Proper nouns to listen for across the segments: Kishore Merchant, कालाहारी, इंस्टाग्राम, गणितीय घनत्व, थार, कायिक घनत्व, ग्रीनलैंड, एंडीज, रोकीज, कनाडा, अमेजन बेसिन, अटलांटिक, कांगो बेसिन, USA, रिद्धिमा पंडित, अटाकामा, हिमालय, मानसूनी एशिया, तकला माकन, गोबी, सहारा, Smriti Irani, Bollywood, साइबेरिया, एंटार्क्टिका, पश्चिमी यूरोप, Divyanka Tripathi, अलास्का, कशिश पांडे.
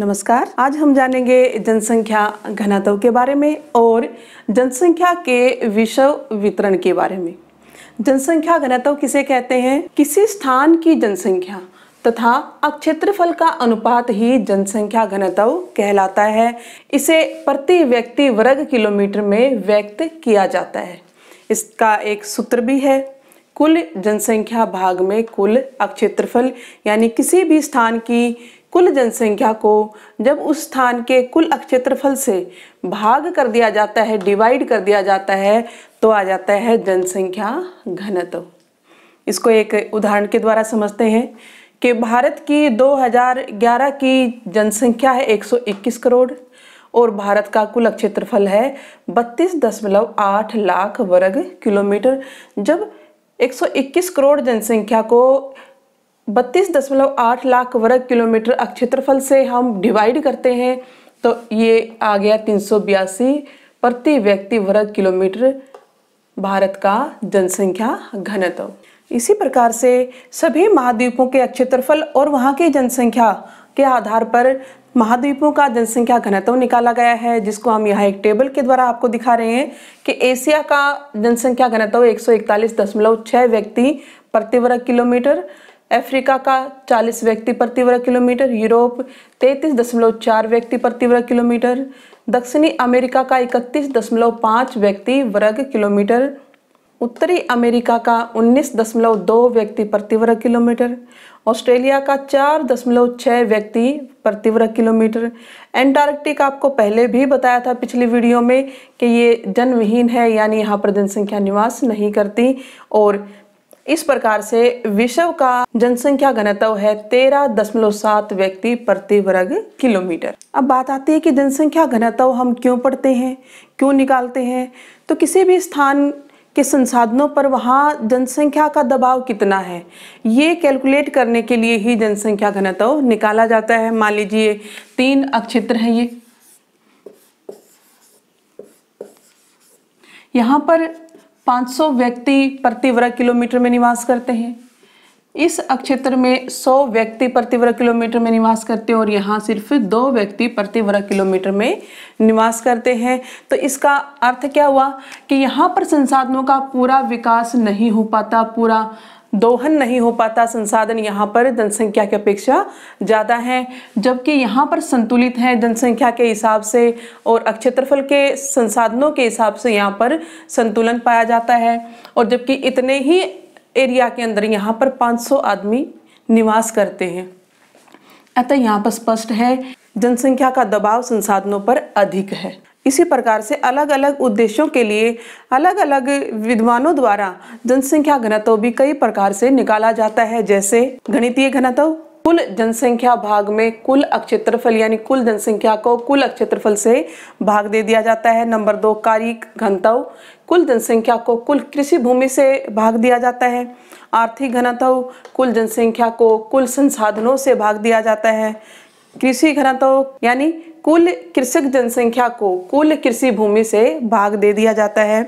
नमस्कार। आज हम जानेंगे जनसंख्या घनत्व के बारे में और जनसंख्या के विषव वितरण के बारे में। जनसंख्या घनत्व किसे कहते हैं? किसी स्थान की जनसंख्या तथा क्षेत्रफल का अनुपात ही जनसंख्या घनत्व कहलाता है। इसे प्रति व्यक्ति वर्ग किलोमीटर में व्यक्त किया जाता है। इसका एक सूत्र भी है, कुल जनसंख्या भाग में कुल क्षेत्रफल, यानी किसी भी स्थान की कुल जनसंख्या को जब उस स्थान के कुल क्षेत्रफल से भाग कर दिया जाता है, डिवाइड कर दिया जाता है, तो आ जाता है जनसंख्या घनत्व। इसको एक उदाहरण के द्वारा समझते हैं कि भारत की 2011 की जनसंख्या है 121 करोड़ और भारत का कुल क्षेत्रफल है 32.8 लाख वर्ग किलोमीटर। जब 121 करोड़ जनसंख्या को 32.8 लाख वर्ग किलोमीटर क्षेत्रफल से हम डिवाइड करते हैं तो ये आ गया 382 प्रति व्यक्ति वर्ग किलोमीटर भारत का जनसंख्या घनत्व। इसी प्रकार से सभी महाद्वीपों के क्षेत्रफल और वहाँ की जनसंख्या के आधार पर महाद्वीपों का जनसंख्या घनत्व निकाला गया है, जिसको हम यहाँ एक टेबल के द्वारा आपको दिखा रहे हैं कि एशिया का जनसंख्या घनत्व 141.6 व्यक्ति प्रति वर्ग किलोमीटर, अफ्रीका का 40 व्यक्ति प्रति वर्ग किलोमीटर, यूरोप 33.4 व्यक्ति प्रति वर्ग किलोमीटर, दक्षिणी अमेरिका का 31.5 व्यक्ति वर्ग किलोमीटर, उत्तरी अमेरिका का 19.2 व्यक्ति प्रति वर्ग किलोमीटर, ऑस्ट्रेलिया का 4.6 व्यक्ति प्रति वर्ग किलोमीटर। एंटार्क्टिका आपको पहले भी बताया था पिछली वीडियो में कि ये जन्महीन है, यानी यहाँ पर जनसंख्या निवास नहीं करती। और इस प्रकार से विश्व का जनसंख्या घनत्व है 13.7 व्यक्ति प्रति वर्ग किलोमीटर। अब बात आती है कि जनसंख्या घनत्व हम क्यों पढ़ते हैं, क्यों निकालते हैं। तो किसी भी स्थान के संसाधनों पर वहाँ जनसंख्या का दबाव कितना है, ये कैलकुलेट करने के लिए ही जनसंख्या घनत्व निकाला जाता है। मान लीजिए 3 अक्षेत्र हैं, ये यहाँ पर 500 व्यक्ति प्रति वर्ग किलोमीटर में निवास करते हैं, इस क्षेत्र में 100 व्यक्ति प्रति वर्ग किलोमीटर में निवास करते हैं और यहाँ सिर्फ 2 व्यक्ति प्रति वर्ग किलोमीटर में निवास करते हैं। तो इसका अर्थ क्या हुआ कि यहाँ पर संसाधनों का पूरा विकास नहीं हो पाता, पूरा दोहन नहीं हो पाता। संसाधन यहाँ पर जनसंख्या की अपेक्षा ज़्यादा हैं, जबकि यहाँ पर संतुलित हैं जनसंख्या के हिसाब से और क्षेत्रफल के संसाधनों के हिसाब से यहाँ पर संतुलन पाया जाता है। और जबकि इतने ही एरिया के अंदर यहाँ पर 500 आदमी निवास करते हैं, अतः यहाँ पर स्पष्ट है जनसंख्या का दबाव संसाधनों पर अधिक है। इसी प्रकार से अलग अलग उद्देश्यों के लिए अलग अलग विद्वानों द्वारा जनसंख्या घनत्व भी कई प्रकार से निकाला जाता है, जैसे गणितीय घनत्व, कुल जनसंख्या भाग में कुल क्षेत्रफल, यानी कुल जनसंख्या को कुल क्षेत्रफल से भाग दे दिया जाता है। नंबर 2 कारिक घनत्व, कुल जनसंख्या को कुल कृषि भूमि से भाग दिया जाता है। आर्थिक घनत्व, कुल जनसंख्या को कुल संसाधनों से भाग दिया जाता है। कृषि घनत्व, यानी कुल कृषक जनसंख्या को कुल कृषि भूमि से भाग दे दिया जाता है।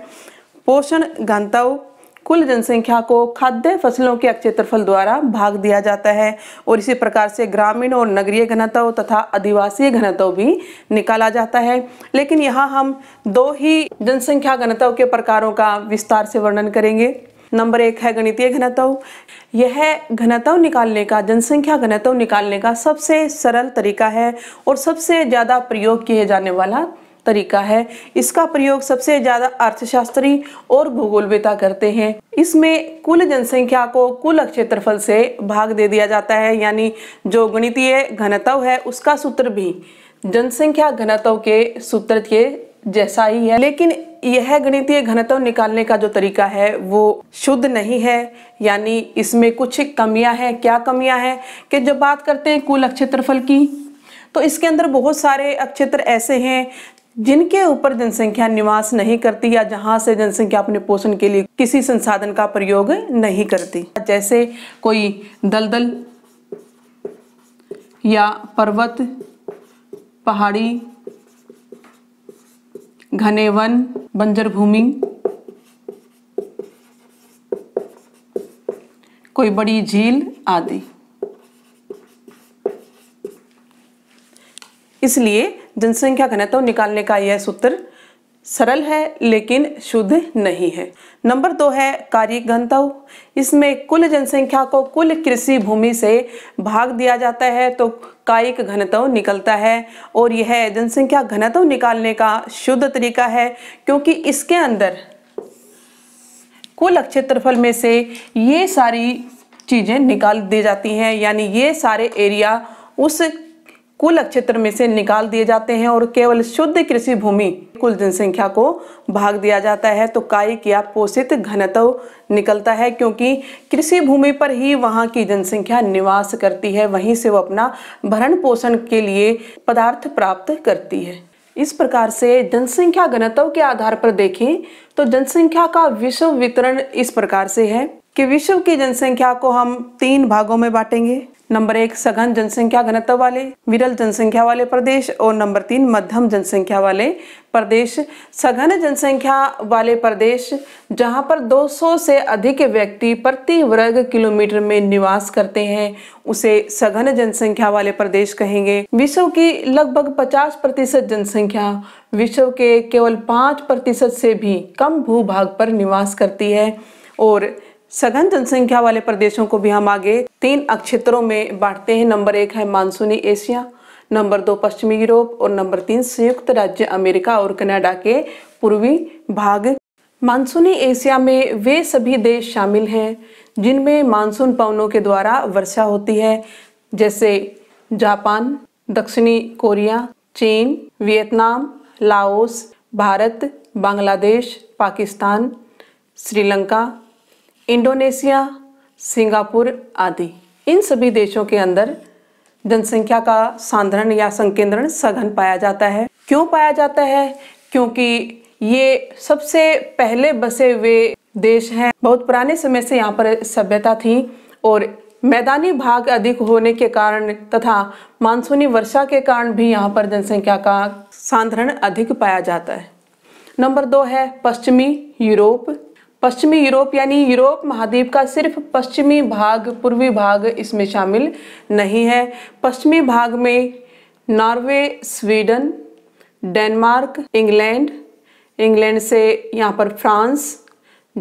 पोषण घनत्व, कुल जनसंख्या को खाद्य फसलों के क्षेत्रफल द्वारा भाग दिया जाता है। और इसी प्रकार से ग्रामीण और नगरीय घनत्व तथा आदिवासी घनत्व भी निकाला जाता है। लेकिन यहाँ हम 2 ही जनसंख्या घनत्व के प्रकारों का विस्तार से वर्णन करेंगे। नंबर 1 है गणितीय घनत्व। यह घनत्व निकालने का, जनसंख्या घनत्व निकालने का सबसे सरल तरीका है और सबसे ज़्यादा प्रयोग किए जाने वाला तरीका है। इसका प्रयोग सबसे ज़्यादा अर्थशास्त्री और भूगोलवेता करते हैं। इसमें कुल जनसंख्या को कुल क्षेत्रफल से भाग दे दिया जाता है, यानी जो गणितीय घनत्व है उसका सूत्र भी जनसंख्या घनत्व के सूत्र के जैसा ही है। लेकिन यह गणितीय घनत्व निकालने का जो तरीका है वो शुद्ध नहीं है, यानी इसमें कुछ कमियां हैं। क्या कमियां हैं कि जब बात करते हैं कुल क्षेत्रफल की, तो इसके अंदर बहुत सारे क्षेत्र ऐसे हैं जिनके ऊपर जनसंख्या निवास नहीं करती या जहां से जनसंख्या अपने पोषण के लिए किसी संसाधन का प्रयोग नहीं करती, जैसे कोई दलदल या पर्वत, पहाड़ी, घने वन, बंजर भूमि, कोई बड़ी झील आदि। इसलिए जनसंख्या घनत्व निकालने का यह सूत्र सरल है लेकिन शुद्ध नहीं है। नंबर 2 है कार्य घनत्व। इसमें कुल जनसंख्या को कुल कृषि भूमि से भाग दिया जाता है तो कायिक घनत्व निकलता है और यह जनसंख्या घनत्व निकालने का शुद्ध तरीका है क्योंकि इसके अंदर कुल क्षेत्रफल में से ये सारी चीज़ें निकाल दी जाती हैं, यानी ये सारे एरिया उस कुल क्षेत्र में से निकाल दिए जाते हैं और केवल शुद्ध कृषि भूमि कुल जनसंख्या को भाग दिया जाता है तो कायिक या पोषित घनत्व निकलता है क्योंकि कृषि भूमि पर ही वहाँ की जनसंख्या निवास करती है, वहीं से वो अपना भरण पोषण के लिए पदार्थ प्राप्त करती है। इस प्रकार से जनसंख्या घनत्व के आधार पर देखें तो जनसंख्या का विश्व वितरण इस प्रकार से है कि विश्व की जनसंख्या को हम 3 भागों में बांटेंगे। नंबर 1 सघन जनसंख्या घनत्व वाले विरल जनसंख्या वाले प्रदेश और नंबर 3 मध्यम जनसंख्या वाले प्रदेश। सघन जनसंख्या वाले प्रदेश जहां पर 200 से अधिक व्यक्ति प्रति वर्ग किलोमीटर में निवास करते हैं उसे सघन जनसंख्या वाले प्रदेश कहेंगे। विश्व की लगभग 50% जनसंख्या विश्व के केवल 5% से भी कम भूभाग पर निवास करती है और सघन जनसंख्या वाले प्रदेशों को भी हम आगे 3 अक्षेत्रों में बांटते हैं। नंबर 1 है मानसूनी एशिया, नंबर 2 पश्चिमी यूरोप और नंबर 3 संयुक्त राज्य अमेरिका और कनाडा के पूर्वी भाग। मानसूनी एशिया में वे सभी देश शामिल हैं जिनमें मानसून पवनों के द्वारा वर्षा होती है, जैसे जापान, दक्षिणी कोरिया, चीन, Vietnam, Laos, Bharat, Bangladesh, Pakistan, Sri Lanka, Indonesia, Singapore आदि। इन सभी देशों के अंदर जनसंख्या का सांद्रण या संकेंद्रण सघन पाया जाता है। क्यों पाया जाता है? क्योंकि ये सबसे पहले बसे हुए देश हैं, बहुत पुराने समय से यहाँ पर सभ्यता थी और मैदानी भाग अधिक होने के कारण तथा मानसूनी वर्षा के कारण भी यहाँ पर जनसंख्या का सांद्रण अधिक पाया जाता है। नंबर 2 है पश्चिमी यूरोप। पश्चिमी यूरोप यानी यूरोप महाद्वीप का सिर्फ पश्चिमी भाग, पूर्वी भाग इसमें शामिल नहीं है। पश्चिमी भाग में नॉर्वे, स्वीडन, डेनमार्क, इंग्लैंड से यहाँ पर France,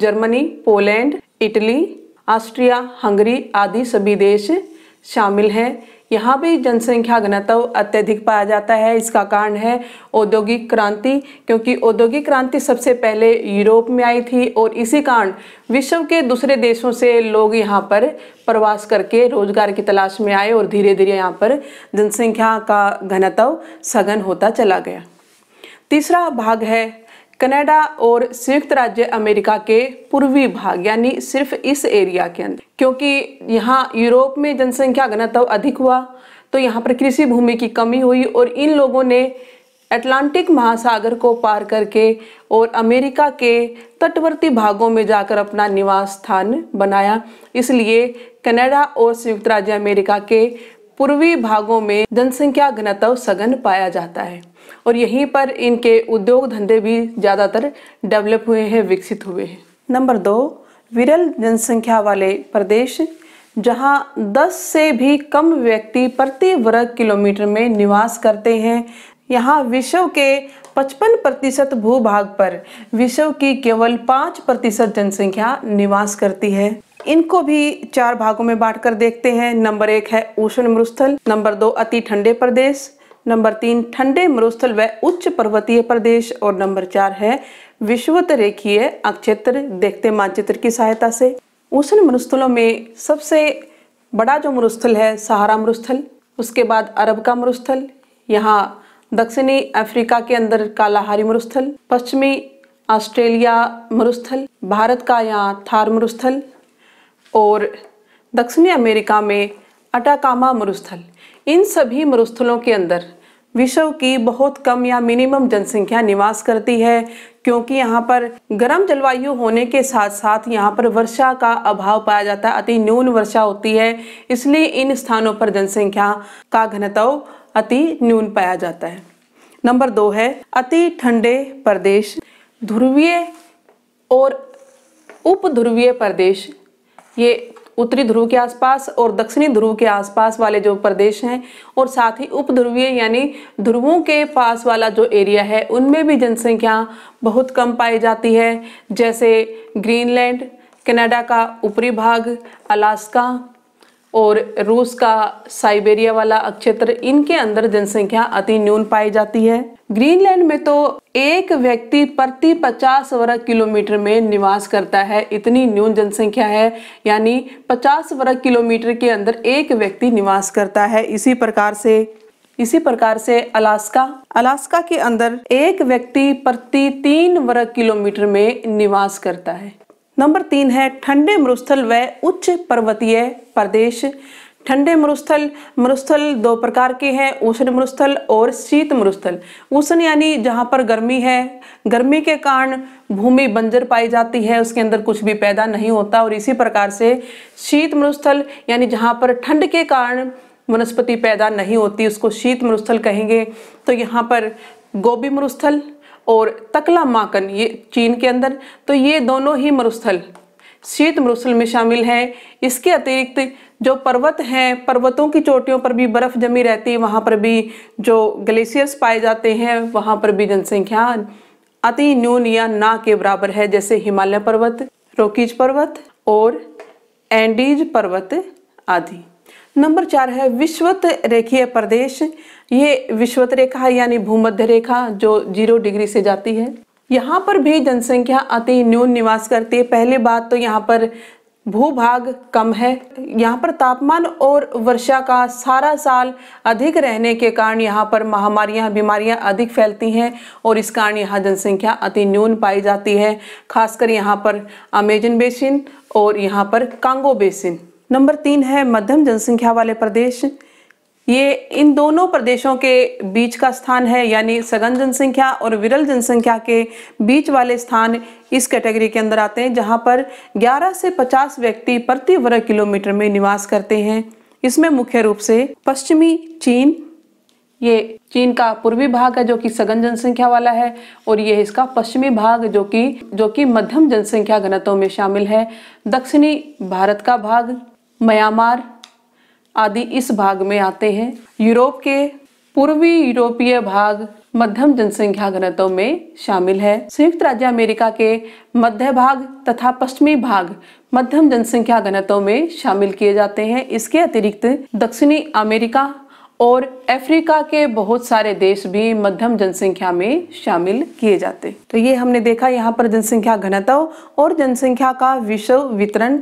Germany, Poland, Italy, Austria, Hungary आदि सभी देश शामिल हैं। यहाँ भी जनसंख्या घनत्व अत्यधिक पाया जाता है। इसका कारण है औद्योगिक क्रांति, क्योंकि औद्योगिक क्रांति सबसे पहले यूरोप में आई थी और इसी कारण विश्व के दूसरे देशों से लोग यहाँ पर प्रवास करके रोजगार की तलाश में आए और धीरे धीरे यहाँ पर जनसंख्या का घनत्व सघन होता चला गया। तीसरा भाग है कनाडा और संयुक्त राज्य अमेरिका के पूर्वी भाग, यानी सिर्फ इस एरिया के अंदर, क्योंकि यहाँ यूरोप में जनसंख्या घनत्व अधिक हुआ तो यहाँ पर कृषि भूमि की कमी हुई और इन लोगों ने अटलांटिक महासागर को पार करके और अमेरिका के तटवर्ती भागों में जाकर अपना निवास स्थान बनाया। इसलिए कनाडा और संयुक्त राज्य अमेरिका के पूर्वी भागों में जनसंख्या घनत्व सघन पाया जाता है और यहीं पर इनके उद्योग धंधे भी ज़्यादातर डेवलप हुए हैं, विकसित हुए हैं। नंबर 2 विरल जनसंख्या वाले प्रदेश जहां 10 से भी कम व्यक्ति प्रति वर्ग किलोमीटर में निवास करते हैं। यहाँ विश्व के 55% भूभाग पर विश्व की केवल 5% जनसंख्या निवास करती है। इनको भी 4 भागों में बांटकर देखते हैं। नंबर 1 है उष्ण मरुस्थल, नंबर 2 अति ठंडे प्रदेश, नंबर 3 ठंडे मरुस्थल व उच्च पर्वतीय प्रदेश और नंबर 4 है विषुवत रेखीय अक्षेत्र। देखते मानचित्र की सहायता से उष्ण मरुस्थलों में सबसे बड़ा जो मरुस्थल है सहारा मरुस्थल, उसके बाद अरब का मरुस्थल, यहाँ दक्षिणी अफ्रीका के अंदर कालाहारी मरुस्थल, पश्चिमी ऑस्ट्रेलिया मरुस्थल, भारत का यहाँ थार मरुस्थल और दक्षिणी अमेरिका में अटाकामा मरुस्थल। इन सभी मरुस्थलों के अंदर विश्व की बहुत कम या मिनिमम जनसंख्या निवास करती है क्योंकि यहाँ पर गर्म जलवायु होने के साथ साथ यहाँ पर वर्षा का अभाव पाया जाता है, अति न्यून वर्षा होती है, इसलिए इन स्थानों पर जनसंख्या का घनत्व अति न्यून पाया जाता है। नंबर 2 है अति ठंडे प्रदेश, ध्रुवीय और उपध्रुवीय प्रदेश। ये उत्तरी ध्रुव के आसपास और दक्षिणी ध्रुव के आसपास वाले जो प्रदेश हैं और साथ ही उपध्रुवीय यानी ध्रुवों के पास वाला जो एरिया है उनमें भी जनसंख्या बहुत कम पाई जाती है, जैसे ग्रीनलैंड, कनाडा का ऊपरी भाग, अलास्का और रूस का साइबेरिया वाला क्षेत्र, इनके अंदर जनसंख्या अति न्यून पाई जाती है। ग्रीनलैंड में तो एक व्यक्ति प्रति 50 वर्ग किलोमीटर में निवास करता है, इतनी न्यून जनसंख्या है, यानी 50 वर्ग किलोमीटर के अंदर एक व्यक्ति निवास करता है। इसी प्रकार से अलास्का के अंदर एक व्यक्ति प्रति 3 वर्ग किलोमीटर में निवास करता है। नंबर 3 है ठंडे मरुस्थल व उच्च पर्वतीय प्रदेश। ठंडे मरुस्थल दो प्रकार के हैं, उष्ण मरुस्थल और शीत मरुस्थल। उष्ण यानी जहाँ पर गर्मी है, गर्मी के कारण भूमि बंजर पाई जाती है, उसके अंदर कुछ भी पैदा नहीं होता, और इसी प्रकार से शीत मरुस्थल यानी जहाँ पर ठंड के कारण वनस्पति पैदा नहीं होती, उसको शीत मरुस्थल कहेंगे। तो यहाँ पर गोबी मरुस्थल और तकला माकन, ये चीन के अंदर, तो ये दोनों ही मरुस्थल शीत मरुस्थल में शामिल हैं। इसके अतिरिक्त जो पर्वत हैं, पर्वतों की चोटियों पर भी बर्फ जमी रहती है, वहाँ पर भी जो ग्लेशियर्स पाए जाते हैं, वहाँ पर भी जनसंख्या अति न्यून या ना के बराबर है, जैसे हिमालय पर्वत, रोकीज पर्वत और एंडीज पर्वत आदि। नंबर 4 है विषुवत रेखीय प्रदेश। ये विषुवत रेखा यानी भूमध्य रेखा जो 0 डिग्री से जाती है, यहाँ पर भी जनसंख्या अति न्यून निवास करती है। पहली बात तो यहाँ पर भूभाग कम है, यहाँ पर तापमान और वर्षा का सारा साल अधिक रहने के कारण यहाँ पर महामारियाँ, बीमारियाँ अधिक फैलती हैं, और इस कारण यहाँ जनसंख्या अति न्यून पाई जाती है, खासकर यहाँ पर अमेजन बेसिन और यहाँ पर कांगो बेसिन। नंबर 3 है मध्यम जनसंख्या वाले प्रदेश। ये इन दोनों प्रदेशों के बीच का स्थान है, यानी सघन जनसंख्या और विरल जनसंख्या के बीच वाले स्थान इस कैटेगरी के अंदर आते हैं, जहाँ पर 11 से 50 व्यक्ति प्रति वर्ग किलोमीटर में निवास करते हैं। इसमें मुख्य रूप से पश्चिमी चीन, ये चीन का पूर्वी भाग है जो कि सघन जनसंख्या वाला है, और ये इसका पश्चिमी भाग जो कि मध्यम जनसंख्या घनत्व में शामिल है। दक्षिणी भारत का भाग, म्यांमार आदि इस भाग में आते हैं। यूरोप के पूर्वी यूरोपीय भाग मध्यम जनसंख्या घनत्व में शामिल है। संयुक्त राज्य अमेरिका के मध्य भाग तथा पश्चिमी भाग मध्यम जनसंख्या घनत्व में शामिल किए जाते हैं। इसके अतिरिक्त दक्षिणी अमेरिका और अफ्रीका के बहुत सारे देश भी मध्यम जनसंख्या में शामिल किए जाते। तो ये हमने देखा यहाँ पर जनसंख्या घनत्व और जनसंख्या का विषव वितरण।